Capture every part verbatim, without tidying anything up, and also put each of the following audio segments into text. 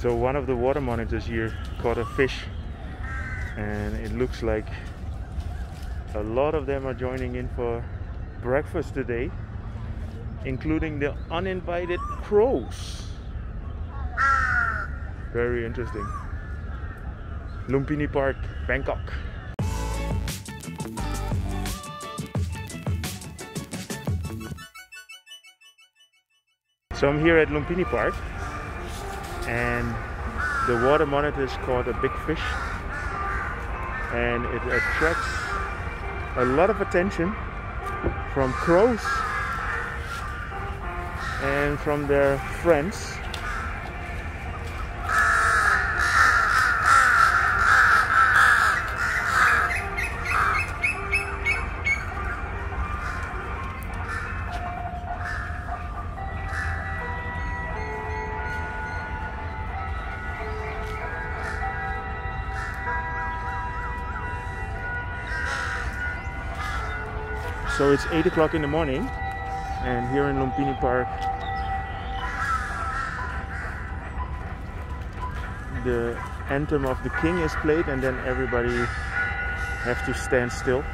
So one of the water monitors here caught a fish, and it looks like a lot of them are joining in for breakfast today, including the uninvited crows. Very interesting. Lumpini Park, Bangkok. So I'm here at Lumpini Park, and the water monitor is caught a big fish, and it attracts a lot of attention from crows and from their friends. So it's eight o'clock in the morning, and here in Lumpini Park the anthem of the king is played, and then everybody have to stand still.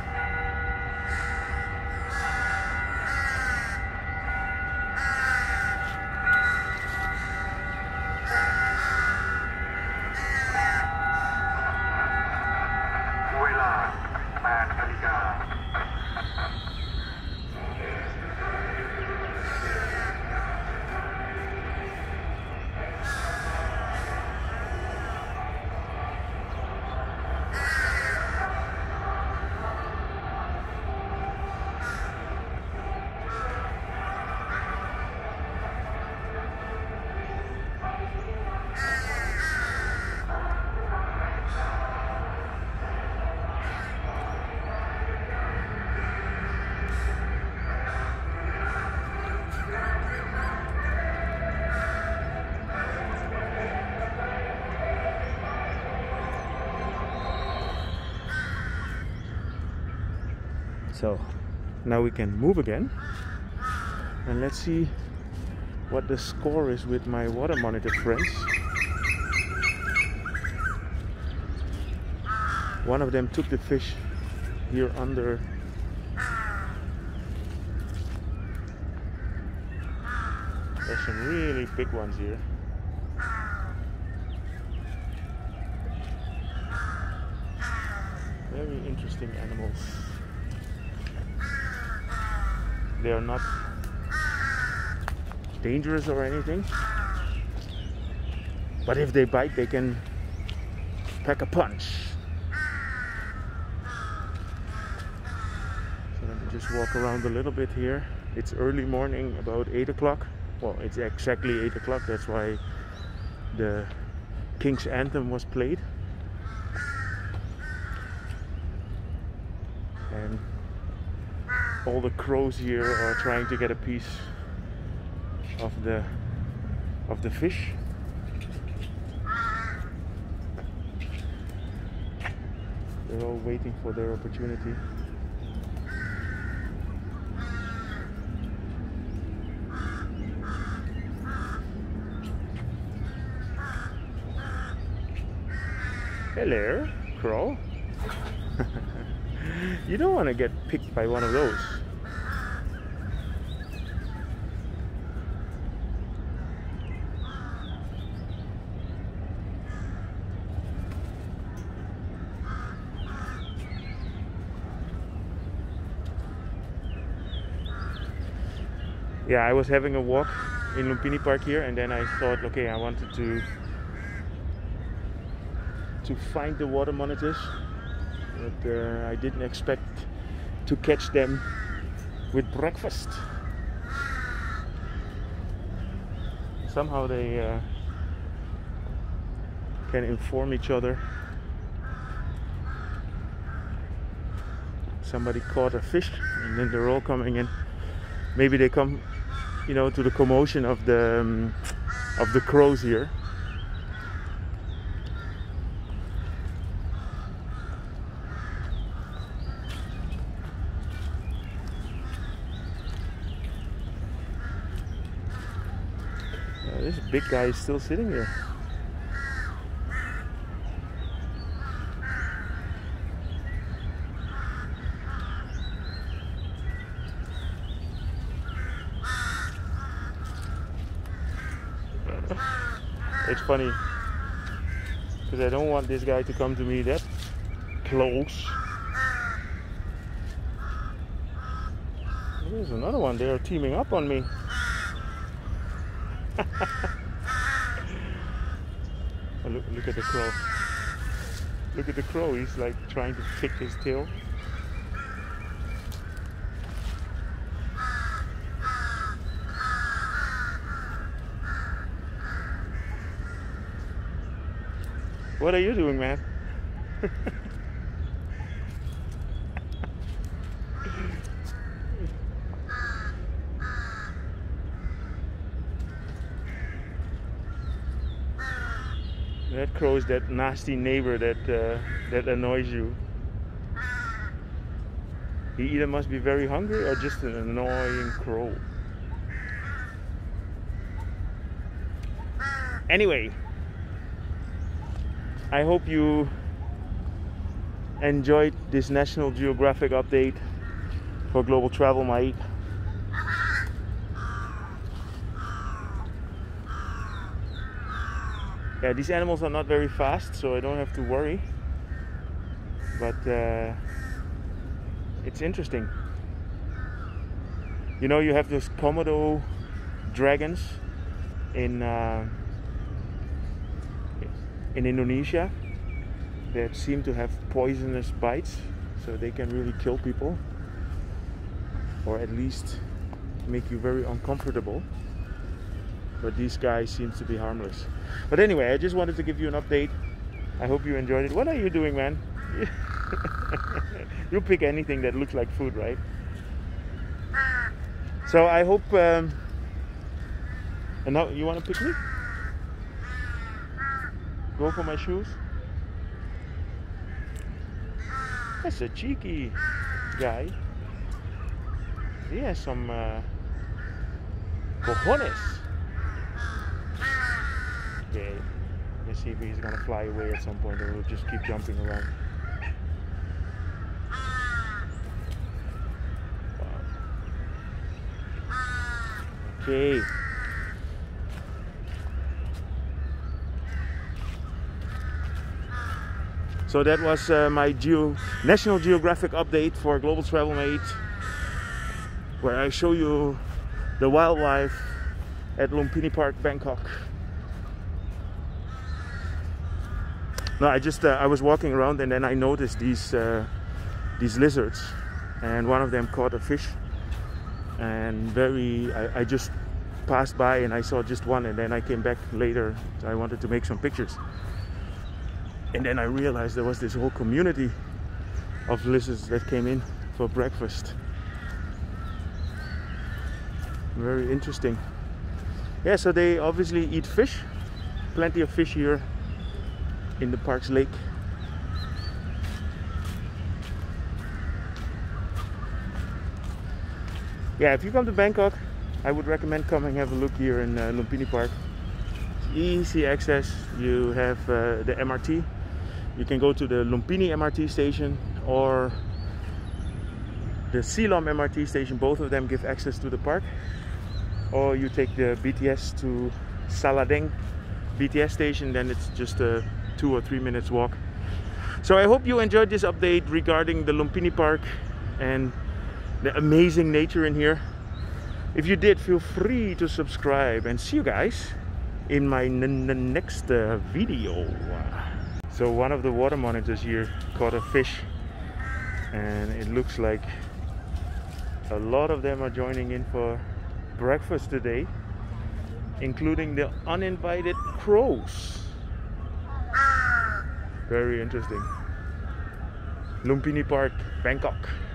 So now we can move again, and let's see what the score is with my water monitor friends. One of them took the fish here under. There's some really big ones here. Very interesting animals. They are not dangerous or anything, but if they bite, they can pack a punch. So let me just walk around a little bit here. It's early morning, about eight o'clock. Well, it's exactly eight o'clock, that's why the King's Anthem was played. And all the crows here are trying to get a piece of the of the fish. They're all waiting for their opportunity. Hello, crow. You don't want to get picked by one of those. Yeah, I was having a walk in Lumpini Park here, and then I thought, okay, I wanted to to find the water monitors, but uh, I didn't expect to catch them with breakfast. Somehow they uh, can inform each other. Somebody caught a fish, and then they're all coming in. Maybe they come, you know, to the commotion of the um, of the crows here. This big guy is still sitting here. It's funny because I don't want this guy to come to me that close. There's another one. They are teaming up on me. Oh, look, look at the crow. Look at the crow. He's like trying to kick his tail. What are you doing, man? That crow is that nasty neighbor that uh, that annoys you. He either must be very hungry or just an annoying crow. Anyway, I hope you enjoyed this National Geographic update for Global Travel Mate. Yeah, these animals are not very fast, so I don't have to worry, but uh, it's interesting. You know, you have those Komodo dragons in uh, in Indonesia that seem to have poisonous bites, so they can really kill people, or at least make you very uncomfortable. But these guys seem to be harmless. But anyway, I just wanted to give you an update. I hope you enjoyed it. What are you doing, man? You pick anything that looks like food, right? So I hope... Um, and now, you want to pick me? Go for my shoes? That's a cheeky guy. He has some... Uh, cojones. Okay, let's see if he's gonna fly away at some point, or we'll just keep jumping around. Wow. Okay. So that was uh, my Geo National Geographic update for Global Travel Mate, where I show you the wildlife at Lumpini Park, Bangkok. No, I just, uh, I was walking around and then I noticed these, uh, these lizards, and one of them caught a fish, and very, I, I just passed by and I saw just one, and then I came back later, so I wanted to make some pictures. And then I realized there was this whole community of lizards that came in for breakfast. Very interesting. Yeah, so they obviously eat fish, plenty of fish here in the park's lake. Yeah, if you come to Bangkok, I would recommend coming have a look here in uh, Lumpini Park. It's easy access. You have uh, the M R T. You can go to the Lumpini M R T station or the Silom M R T station. Both of them give access to the park. Or you take the B T S to Saladeng B T S station, then it's just a two or three minutes walk. So I hope you enjoyed this update regarding the Lumpini Park and the amazing nature in here. If you did, feel free to subscribe, and see you guys in my n n next uh, video. So one of the water monitors here caught a fish, and it looks like a lot of them are joining in for breakfast today, including the uninvited crows. Very interesting. Lumpini Park, Bangkok.